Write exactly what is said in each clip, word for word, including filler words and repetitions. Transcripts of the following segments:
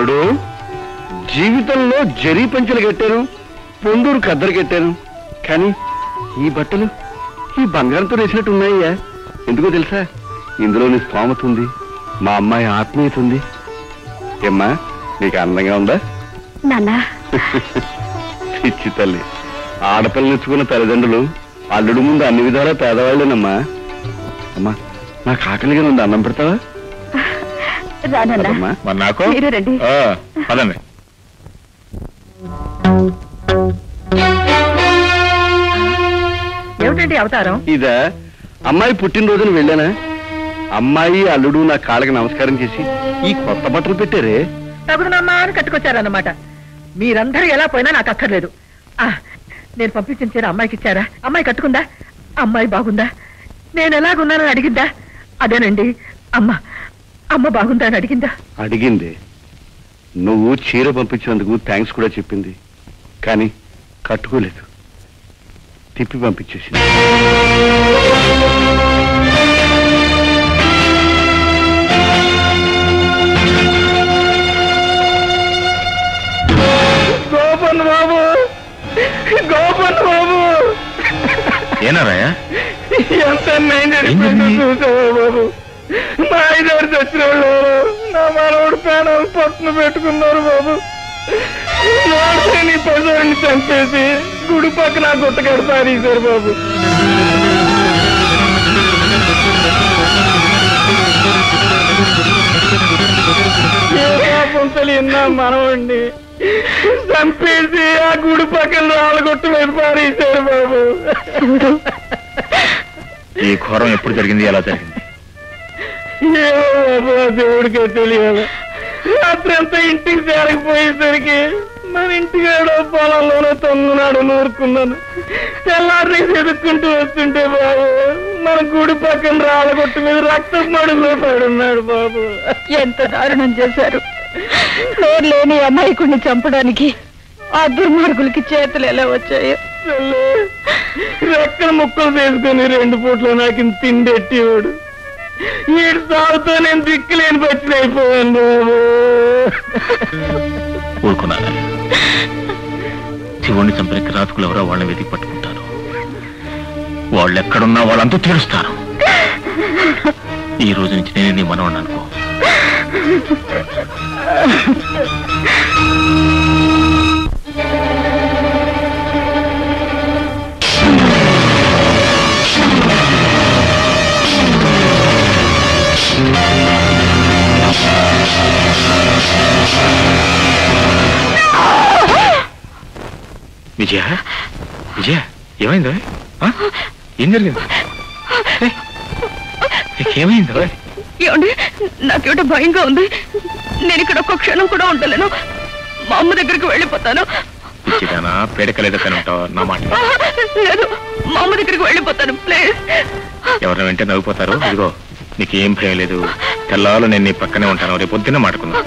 అల్లుడు జీవితంలో జరీ పంచలు కట్టాను, పొందూరు కద్దరు కట్టాను, కానీ ఈ బట్టలు ఈ బంగారంతో వేసినట్టు ఉన్నాయ్యా. ఎందుకో తెలుసా, ఇందులోని స్తోమత ఉంది, మా అమ్మాయి ఆత్మీయత ఉంది. ఏమ్మా నీకు ఆనందంగా ఉందా? పిచ్చి తల్లి, ఆడపిల్లని ఇచ్చుకున్న తల్లిదండ్రులు అల్లుడు ముందు అన్ని విధాలా పేదవాళ్ళేనమ్మా. అమ్మా నాకు ఆకలిగా ఉంది, అన్నం పెడతావా? ఏమిటండి అవతారం ఇదా? అమ్మాయి పుట్టినరోజున వెళ్ళానా, అమ్మాయి అల్లుడు నా కాళ్ళకి నమస్కారం చేసి ఈ కొత్త బట్టలు పెట్టారే, తగుదనమ్మా అని కట్టుకొచ్చారన్నమాట. మీరందరూ ఎలా పోయినా నాకు అక్కర్లేదు. నేను పంపించిన చీర అమ్మాయికి ఇచ్చారా, అమ్మాయి కట్టుకుందా, అమ్మాయి బాగుందా, నేను ఎలాగున్నానని అడిగిందా? అదేనండి, అమ్మ అమ్మ బాగుందా అని అడిగిందా? అడిగింది. నువ్వు చీర పంపించినందుకు థ్యాంక్స్ కూడా చెప్పింది, కానీ కట్టుకోలేదు, తిప్పి పంపించేసింది. గోపన్ బాబు, గోపన్ బాబు ఏనారాయా, ఎంత బాబు మా ఐదారు వచ్చిన వాళ్ళు నా మనోడు ప్రాణం పొట్టును పెట్టుకున్నారు బాబు. పశువుని చంపేసి గుడి పక్కన గుట్ట కడతారు సార్ బాబు. ఏ పాపం తెలియన్నా మనవండి చంపేసి ఆ గుడి పక్కన ఆలగొట్టు వెళ్ళిపారు సార్ బాబు. ఈ ఘోరం ఎప్పుడు జరిగింది, ఎలా జరిగింది? ఏమో దేవుడికే తెలియాలి. రాత్రి అంతా ఇంటికి చేరకపోయేసరికి మన ఇంటికాడో పొలంలోనో తొంగునాడు నూరుకున్నాను. తెల్లారి ఎదుక్కుంటూ వస్తుంటే బాబు మన గుడి పక్కన రాళ్ళగొట్టు మీద రక్తం మడుగులో పడున్నాడు బాబు. ఎంత దారుణం చేశారు! నోరు లేని అమాయకుడిని చంపడానికి ఆ దుర్మార్గులకి చేతులు ఎలా వచ్చాయో. రెక్కలు ముక్కలు వేసుకుని రెండు పూట్ల నాకు తిండి ఎట్టేవాడు, వీడు సాగుతో నేను దిక్కులేని బచ్చిన అయిపోయాను బాబు. ఊరుకున్నాను. శివుణ్ణి చంపిన కిరాతకులు ఎవరో వాళ్ళని వెతికి పట్టుకుంటారు, వాళ్ళు ఎక్కడున్నా వాళ్ళంతా తీరుస్తారు. ఈ రోజు నుంచి నేను నీ మనవాడిని అనుకో. విజయ, విజయ ఏమైందో, ఏం జరిగింది, ఏమైందో? ఏమండి నాకేమిటో భయంగా ఉంది, నేను ఇక్కడ ఒక్క క్షణం కూడా ఉండలేను, మా అమ్మ దగ్గరికి వెళ్ళిపోతాను. పేడకలేదో కనుంటావు నా మాట. లేదు, మా అమ్మ దగ్గరికి వెళ్ళిపోతాను ప్లీజ్. ఎవరైనా వెంటే నవ్వుపోతారు. ఇదిగో నీకేం భయం లేదు, తెల్లాలో నేను నీ పక్కనే ఉంటాను, రేపు పొద్దున్నే మాట్లాడుకున్నాను.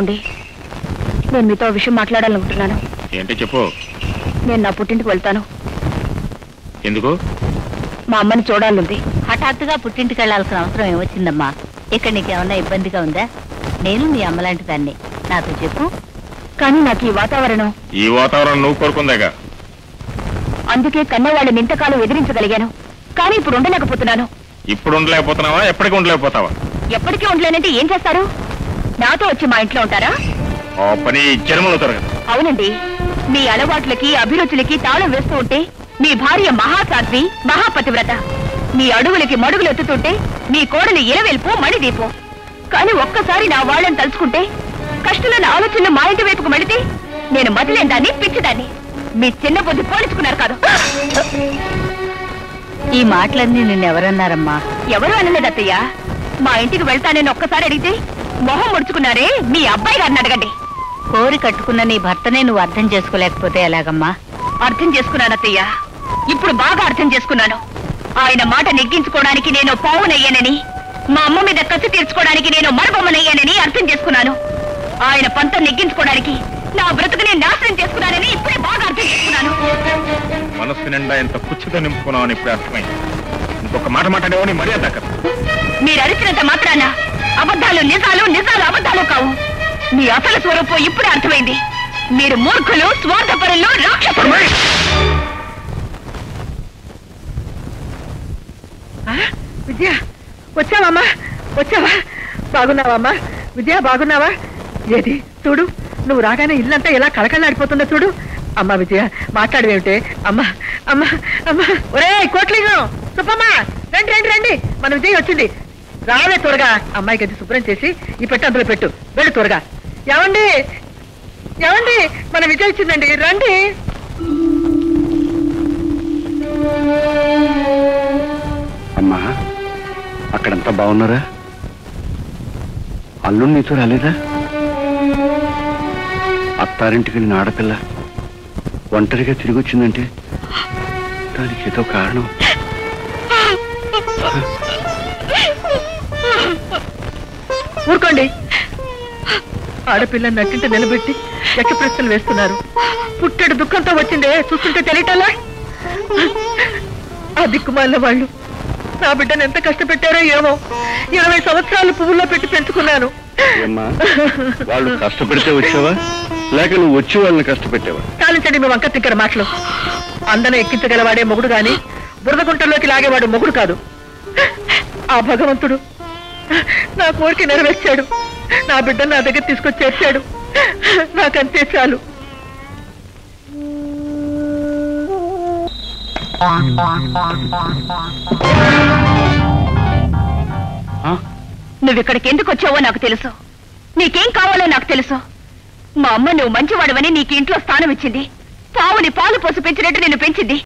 అండి, నేను మీతో విషయం మాట్లాడాలనుకుంటున్నాను. ఏంటో చెప్పు. నేను నా పుట్టింటికి వెళ్తాను. ఎందుకు? మా అమ్మని చూడాలంది. హఠాత్తుగా పుట్టింటికి వెళ్ళాల్సిన అవసరం ఏమొచ్చిందమ్మా? ఇక్కడ నీకేమన్నా ఇబ్బందిగా ఉందా? నేను మీ అమ్మ లాంటి దాన్ని, నాతో చెప్పు. కానీ నాకు ఈ వాతావరణం ఈ వాతావరణం నువ్వు కోరుకుందాగా, అందుకే కన్నవాళ్ళని ఇంతకాలం ఎదిరించగలిగాను, కానీ ఇప్పుడు ఉండలేకపోతున్నాను. ఇప్పుడు ఉండలేకపోతున్నావా? ఎప్పటికీ ఉండలేకపోతావా? ఎప్పటికీ ఉండలేనంటే ఏం చేస్తారు? నాతో వచ్చి మా ఇంట్లో ఉంటారా? అవునండి, మీ అలవాట్లకి అభిరుచులకి తాళం వేస్తూ ఉంటే మీ భార్య మహాసాధ్వి, మహాపతివ్రత. మీ అడుగులకి మడుగులు ఎత్తుతుంటే మీ కోడలు ఇరవేల్పు, మణిదీపం. కానీ ఒక్కసారి నా వాళ్ళని తలుచుకుంటే, కష్టమైన ఆలోచనలు మా ఇంటి వైపుకు మడితే నేను మదిలేని దాన్ని, పిచ్చిదాన్ని. మీ చిన్న బుద్ధి పోల్చుకున్నారు కాదు. ఈ మాటలన్నీ నిన్నెవరన్నారమ్మా? ఎవరు అనలేదత్తయ్యా. మా ఇంటికి వెళ్తానని ఒక్కసారి అడిగితే మొహం ముడుచుకున్నారే మీ అబ్బాయి గారిని అడగండి. కోరి కట్టుకున్న నీ భర్తనే నువ్వు అర్థం చేసుకోలేకపోతే ఎలాగమ్మా? అర్థం చేసుకున్నానత్తయ్యా, ఇప్పుడు బాగా అర్థం చేసుకున్నాను. ఆయన మాట నెగ్గించుకోవడానికి నేను పావునయ్యానని, మా అమ్మ మీద కసి తీర్చుకోవడానికి నేను మరబొమ్మనయ్యానని అర్థం చేసుకున్నాను. ఆయన పంతం నెగ్గించుకోవడానికి నా బ్రతుకుని నాశనం చేసుకున్నానని ఇప్పుడే బాగా అర్థం చేసుకున్నాను. మనస్సు నిండా ఎంత పుచ్చితో నింపుకున్నామని ఇప్పుడు అర్థమైంది. ఇంకొక మాట మాట్లాడేవో నీ మర్యాద. మీరు అరిచినంత మాత్రాన అబద్ధాలు నిజాలు, నిజాలు అబద్ధాలు కావు. మీ అసలు స్వరూపం ఇప్పుడే అర్థమైంది. మీరు మూర్ఖులు, స్వార్థపరులు, రాక్షసులు. విజయ వచ్చావమ్మా, వచ్చావా? బాగున్నావమ్మా? విజయ బాగున్నావా? ఏది చూడు, నువ్వు రాగానే ఇల్లంతా ఎలా కళకళలాడిపోతుందో చూడు. అమ్మా విజయ మాట్లాడేమిటే? అమ్మా అమ్మా అమ్మా ఒరే కోట్లింగం, సుబ్బమ్మా రండి రండి రండి, మన విజయ వచ్చింది. రావే త్వరగా, అమ్మాయి గది శుభ్రం చేసి ఈ పెట్టు అందులో పెట్టు, వెళ్ళు త్వరగా. ఏమండి ఏమండి మన విజయ వచ్చిందండి, రండి. అమ్మా అక్కడంతా బాగున్నారా? అల్లుడు నీతో రాలేదా? అత్తారింటికి వెళ్ళిన ఆడపిల్ల ఒంటరిగా తిరిగి వచ్చిందంటే దానికి ఏదో కారణం. ఊరుకోండి, ఆడపిల్ల నట్టింట నిలబెట్టి ఎక్క ప్రశ్నలు వేస్తున్నారు. పుట్టెడు దుఃఖంతో వచ్చిందే చూస్తుంటే తెలియటలా. ఆ దిక్కుమాలిన వాళ్ళు నా బిడ్డను ఎంత కష్టపెట్టారో ఏమో. ఇరవై సంవత్సరాలు పువ్వుల్లో పెట్టి పెంచుకున్నాను. వాళ్ళు కష్టపెడితే వచ్చావా, లేక నువ్వు వచ్చి వాళ్ళని కష్టపెట్టావా? కాలించండి మేము అంక తిక్కర మాటలు. అందరం ఎక్కించగలవాడే మొగుడు గాని బురదగుంటలోకి లాగేవాడు మొగుడు కాదు. ఆ భగవంతుడు నా కోరిక నెరవేర్చాడు, నా బిడ్డను నా దగ్గర తీసుకొచ్చి చేర్చాడు. నాకంతే చాలు. నువ్విక్కడికి ఎందుకు వచ్చావో నాకు తెలుసు, నీకేం కావాలో నాకు తెలుసు. మా అమ్మ నువ్వు మంచివాడవని నీకు ఇంట్లో స్థానం ఇచ్చింది, పావుని పాలు పోసి పెంచినట్టు నిన్ను పెంచింది.